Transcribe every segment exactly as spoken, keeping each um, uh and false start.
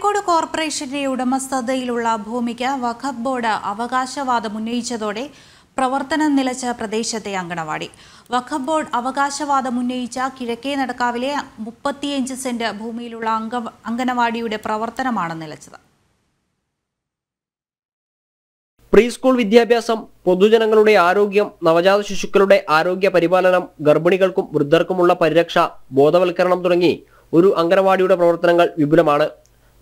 കോഴിക്കോട് കോർപ്പറേഷന്റെ ഉടമസ്ഥതയിലുള്ള ഭൂമിക്ക് വഖഫ് ബോർഡ് അവകാശവാദം ഉന്നയിച്ചതോടെ പ്രവർത്തനം നിലച്ച പ്രദേശത്തെ അങ്കണവാടി. വഖഫ് ബോർഡ് അവകാശവാദം ഉന്നയിച്ച കിഴക്കേ നടക്കാവിലെ മുപ്പത്തിയഞ്ച് സെന്റ് ഭൂമിയിലുള്ള അങ്കണവാടിയുടെ പ്രവർത്തനമാണ് നിലച്ചത്. പ്രീ സ്കൂൾ വിദ്യാഭ്യാസം, പൊതുജനങ്ങളുടെ ആരോഗ്യം, നവജാത ശിശുക്കളുടെ ആരോഗ്യ പരിപാലനം, ഗർഭിണികൾക്കും വൃദ്ധർക്കുമുള്ള പരിരക്ഷ, ബോധവൽക്കരണം തുടങ്ങി ഒരു അങ്കണവാടിയുടെ പ്രവർത്തനങ്ങൾ വിപുലമാണ്.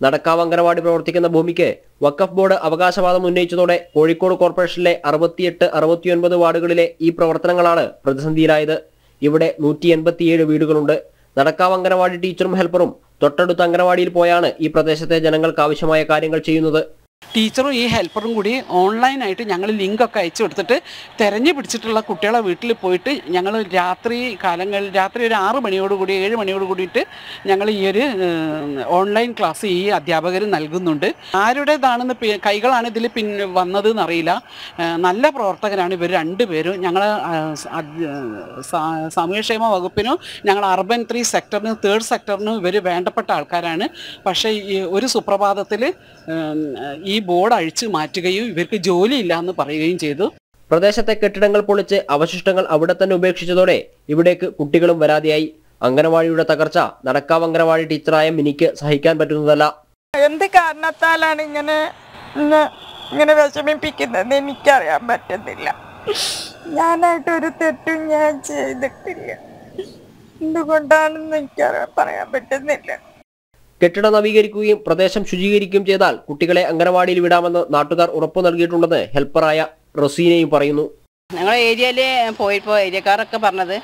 നടക്കാവ് അങ്കണവാടി പ്രവർത്തിക്കുന്ന ഭൂമിക്ക് വഖഫ് ബോർഡ് അവകാശവാദം ഉന്നയിച്ചതോടെ കോഴിക്കോട് കോർപ്പറേഷനിലെ അറുപത്തിയെട്ട് അറുപത്തിയൊൻപത് വാർഡുകളിലെ ഈ പ്രവർത്തനങ്ങളാണ് പ്രതിസന്ധിയിലായത്. ഇവിടെ നൂറ്റി എൺപത്തിയേഴ് വീടുകളുണ്ട്. നടക്കാവ് അങ്കണവാടി ടീച്ചറും ഹെൽപ്പറും തൊട്ടടുത്ത അങ്കണവാടിയിൽ പോയാണ് ഈ പ്രദേശത്തെ ജനങ്ങൾക്ക് ആവശ്യമായ കാര്യങ്ങൾ ചെയ്യുന്നത്. ടീച്ചറും ഈ ഹെൽപ്പറും കൂടി ഓൺലൈനായിട്ട് ഞങ്ങൾ ലിങ്കൊക്കെ അയച്ചു കൊടുത്തിട്ട് തിരഞ്ഞു പിടിച്ചിട്ടുള്ള കുട്ടികളെ വീട്ടിൽ പോയിട്ട് ഞങ്ങൾ രാത്രി കാലങ്ങളിൽ രാത്രി ഒരു ആറ് മണിയോടുകൂടി ഏഴ് മണിയോട് കൂടിയിട്ട് ഞങ്ങൾ ഈ ഒരു ഓൺലൈൻ ക്ലാസ് ഈ അധ്യാപകർ നൽകുന്നുണ്ട്. ആരുടേതാണെന്ന് കൈകളാണ് ഇതിൽ പിന്നെ വന്നതെന്ന് അറിയില്ല. നല്ല പ്രവർത്തകരാണ് ഇവർ രണ്ടുപേരും. ഞങ്ങൾ സാമൂഹ്യക്ഷേമ വകുപ്പിനും ഞങ്ങൾ അർബൻ ത്രീ സെക്ടറിനും തേർഡ് സെക്ടറിനും ഇവർ വേണ്ടപ്പെട്ട ആൾക്കാരാണ്. പക്ഷേ ഒരു സുപ്രഭാതത്തിൽ ഈ ബോർഡ് അഴിച്ചു മാറ്റുകയും ഇവർക്ക് ജോലിയില്ല എന്ന് പറയുകയും ചെയ്തു. പ്രദേശത്തെ കെട്ടിടങ്ങൾ പൊളിച്ച് അവശിഷ്ടങ്ങൾ അവിടെ തന്നെ ഉപേക്ഷിച്ചതോടെ ഇവിടേക്ക് കുട്ടികളും വരാതെയായി. അങ്കണവാടിയുടെ തകർച്ച നടക്കാവ് അങ്കണവാടി ടീച്ചറായ മിനിക്ക് സഹിക്കാൻ പറ്റുന്നതല്ല. എന്ത് കാരണത്താലാണ് ഇങ്ങനെ ഇങ്ങനെ വിഷമിപ്പിക്കുന്നത് എനിക്കറിയാൻ പറ്റുന്നില്ല. ഞാനായിട്ടൊരു തെറ്റും ഞാൻ ചെയ്തിട്ടില്ല. എന്തുകൊണ്ടാണെന്ന് എനിക്കറിയാൻ പറയാൻ പറ്റുന്നില്ല. കെട്ടിടം നവീകരിക്കുകയും പ്രദേശം ശുചീകരിക്കുകയും ചെയ്താൽ കുട്ടികളെ അങ്കണവാടിയിൽ വിടാമെന്ന് നാട്ടുകാർ ഉറപ്പു നൽകിയിട്ടുണ്ടെന്ന് ഹെൽപ്പറായ റസീനയും പറയുന്നു. ഞങ്ങളെ ഏരിയയിൽ പോയിപ്പോൾ ഏരിയക്കാരൊക്കെ പറഞ്ഞത്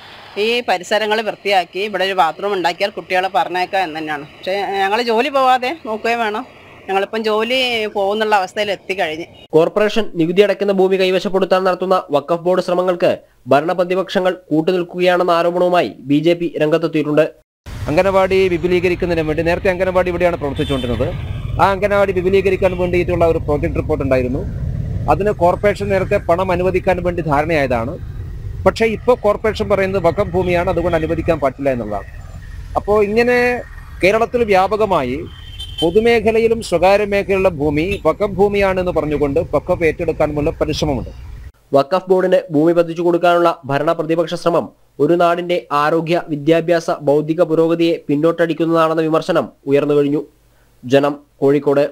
ഈ പരിസരങ്ങൾ വൃത്തിയാക്കി ഇവിടെ ഒരു ബാത്റൂം ഉണ്ടാക്കിയാൽ കുട്ടികളെ പറഞ്ഞേക്കാം എന്ന് തന്നെയാണ്. പക്ഷേ ഞങ്ങൾ ജോലി പോവാതെ നോക്കുകയും വേണം. ഞങ്ങളിപ്പം ജോലി പോകുന്നുള്ള അവസ്ഥയിൽ എത്തിക്കഴിഞ്ഞ്. കോർപ്പറേഷൻ നികുതി അടയ്ക്കുന്ന ഭൂമി കൈവശപ്പെടുത്താൻ നടത്തുന്ന വഖഫ് ബോർഡ് ശ്രമങ്ങൾക്ക് ഭരണ പ്രതിപക്ഷങ്ങൾ കൂട്ടുനിൽക്കുകയാണെന്ന ആരോപണവുമായി ബി ജെ പി രംഗത്തെത്തിയിട്ടുണ്ട്. അംഗനവാടി വിപുലീകരിക്കുന്നതിന് വേണ്ടി നേരത്തെ അംഗനവാടി ഇവിടെയാണ് പ്രവർത്തിച്ചുകൊണ്ടിരുന്നത്. ആ അംഗനവാടി വിപുലീകരിക്കാൻ വേണ്ടിയിട്ടുള്ള ഒരു പ്രോജക്റ്റ് റിപ്പോർട്ട് ഉണ്ടായിരുന്നു. അതിന് കോർപ്പറേഷൻ നേരത്തെ പണം അനുവദിക്കാൻ വേണ്ടി ധാരണയായതാണ്. പക്ഷേ ഇപ്പോൾ കോർപ്പറേഷൻ പറയുന്നത് വഖഫ് ഭൂമിയാണ്, അതുകൊണ്ട് അനുവദിക്കാൻ പറ്റില്ല എന്നുള്ളതാണ്. അപ്പോൾ ഇങ്ങനെ കേരളത്തിൽ വ്യാപകമായി പൊതുമേഖലയിലും സ്വകാര്യ മേഖലയിലുള്ള ഭൂമി വഖഫ് ഭൂമിയാണെന്ന് പറഞ്ഞുകൊണ്ട് വഖഫ് ഏറ്റെടുക്കാനുള്ള പരിശ്രമമുണ്ട്. വഖഫ് ബോർഡിന് ഭൂമി പതിച്ചു കൊടുക്കാനുള്ള ഭരണ പ്രതിപക്ഷ ശ്രമം ഒരു നാടിന്റെ ആരോഗ്യ, വിദ്യാഭ്യാസ, ബൗദ്ധിക പുരോഗതിയെ പിന്നോട്ടടിക്കുന്നതാണെന്ന വിമർശനം ഉയർന്നു കഴിഞ്ഞു. ജനം, കോഴിക്കോട്.